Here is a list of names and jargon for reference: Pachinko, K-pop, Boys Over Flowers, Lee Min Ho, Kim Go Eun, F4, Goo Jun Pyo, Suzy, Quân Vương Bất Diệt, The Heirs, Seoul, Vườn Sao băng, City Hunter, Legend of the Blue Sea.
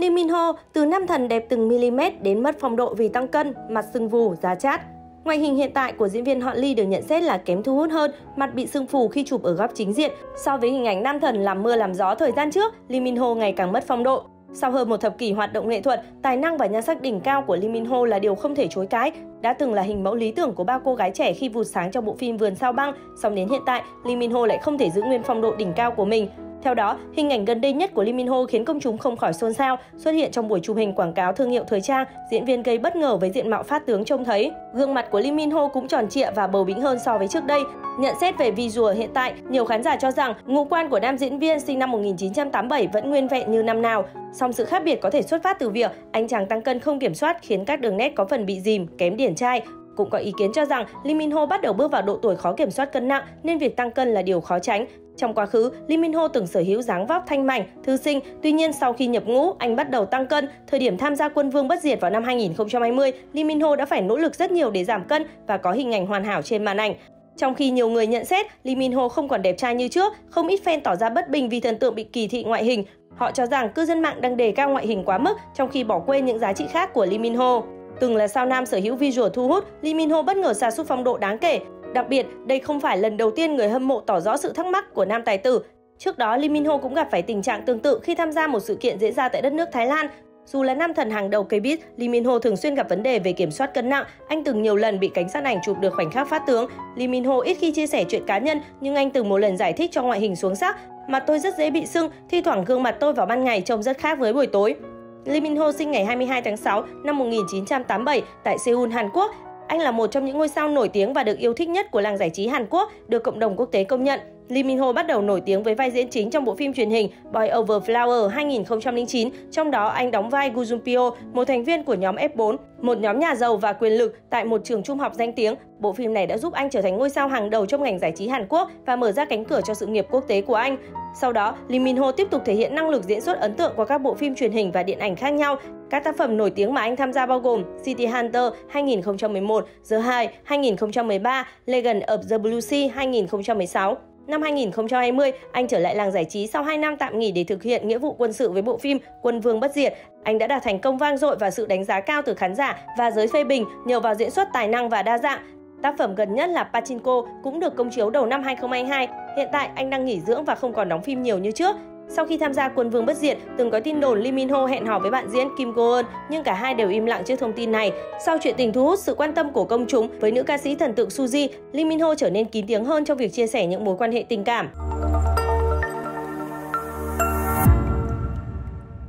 Lee Min Ho từ nam thần đẹp từng mm đến mất phong độ vì tăng cân, mặt sưng vù, giá chát. Ngoại hình hiện tại của diễn viên họ Lee được nhận xét là kém thu hút hơn, mặt bị sưng phù khi chụp ở góc chính diện. So với hình ảnh nam thần làm mưa làm gió thời gian trước, Lee Min Ho ngày càng mất phong độ. Sau hơn một thập kỷ hoạt động nghệ thuật, tài năng và nhan sắc đỉnh cao của Lee Min Ho là điều không thể chối cãi. Đã từng là hình mẫu lý tưởng của bao cô gái trẻ khi vụt sáng trong bộ phim Vườn Sao Băng, song đến hiện tại, Lee Min Ho lại không thể giữ nguyên phong độ đỉnh cao của mình. Theo đó, hình ảnh gần đây nhất của Lee Min Ho khiến công chúng không khỏi xôn xao. Xuất hiện trong buổi chụp hình quảng cáo thương hiệu thời trang, diễn viên gây bất ngờ với diện mạo phát tướng trông thấy. Gương mặt của Lee Min Ho cũng tròn trịa và bầu bĩnh hơn so với trước đây. Nhận xét về visual hiện tại, nhiều khán giả cho rằng ngũ quan của nam diễn viên sinh năm 1987 vẫn nguyên vẹn như năm nào. Song sự khác biệt có thể xuất phát từ việc anh chàng tăng cân không kiểm soát khiến các đường nét có phần bị dìm, kém điển trai. Cũng có ý kiến cho rằng Lee Min Ho bắt đầu bước vào độ tuổi khó kiểm soát cân nặng nên việc tăng cân là điều khó tránh. Trong quá khứ, Lee Min Ho từng sở hữu dáng vóc thanh mảnh, thư sinh, tuy nhiên sau khi nhập ngũ, anh bắt đầu tăng cân. Thời điểm tham gia Quân Vương Bất Diệt vào năm 2020, Lee Min Ho đã phải nỗ lực rất nhiều để giảm cân và có hình ảnh hoàn hảo trên màn ảnh. Trong khi nhiều người nhận xét Lee Min Ho không còn đẹp trai như trước, không ít fan tỏ ra bất bình vì thần tượng bị kỳ thị ngoại hình. Họ cho rằng cư dân mạng đang đề cao ngoại hình quá mức trong khi bỏ quên những giá trị khác của Lee Min Ho. Từng là sao nam sở hữu visual thu hút, Lee Min Ho bất ngờ sa sút phong độ đáng kể. Đặc biệt, đây không phải lần đầu tiên người hâm mộ tỏ rõ sự thắc mắc của nam tài tử. Trước đó, Lee Min Ho cũng gặp phải tình trạng tương tự khi tham gia một sự kiện diễn ra tại đất nước Thái Lan. Dù là nam thần hàng đầu K-pop, Lee Min Ho thường xuyên gặp vấn đề về kiểm soát cân nặng. Anh từng nhiều lần bị cảnh sát ảnh chụp được khoảnh khắc phát tướng. Lee Min Ho ít khi chia sẻ chuyện cá nhân, nhưng anh từng một lần giải thích cho ngoại hình xuống sắc. Mặt tôi rất dễ bị sưng, thi thoảng gương mặt tôi vào ban ngày trông rất khác với buổi tối. Lee Min Ho sinh ngày 22 tháng 6 năm 1987 tại Seoul, Hàn Quốc. Anh là một trong những ngôi sao nổi tiếng và được yêu thích nhất của làng giải trí Hàn Quốc, được cộng đồng quốc tế công nhận. Lee Min Ho bắt đầu nổi tiếng với vai diễn chính trong bộ phim truyền hình Boys Over Flowers 2009, trong đó anh đóng vai Goo Jun Pyo, một thành viên của nhóm F4, một nhóm nhà giàu và quyền lực tại một trường trung học danh tiếng. Bộ phim này đã giúp anh trở thành ngôi sao hàng đầu trong ngành giải trí Hàn Quốc và mở ra cánh cửa cho sự nghiệp quốc tế của anh. Sau đó, Lee Min Ho tiếp tục thể hiện năng lực diễn xuất ấn tượng qua các bộ phim truyền hình và điện ảnh khác nhau. Các tác phẩm nổi tiếng mà anh tham gia bao gồm City Hunter 2011, The Heirs 2013, Legend of the Blue Sea 2016. Năm 2020, anh trở lại làng giải trí sau 2 năm tạm nghỉ để thực hiện nghĩa vụ quân sự với bộ phim Quân Vương Bất Diệt. Anh đã đạt thành công vang dội và sự đánh giá cao từ khán giả và giới phê bình nhờ vào diễn xuất tài năng và đa dạng. Tác phẩm gần nhất là Pachinko cũng được công chiếu đầu năm 2022. Hiện tại, anh đang nghỉ dưỡng và không còn đóng phim nhiều như trước. Sau khi tham gia Quân Vương Bất Diệt, từng có tin đồn Lee Min Ho hẹn hò với bạn diễn Kim Go Eun, nhưng cả hai đều im lặng trước thông tin này. Sau chuyện tình thu hút sự quan tâm của công chúng với nữ ca sĩ thần tượng Suzy, Lee Min Ho trở nên kín tiếng hơn trong việc chia sẻ những mối quan hệ tình cảm.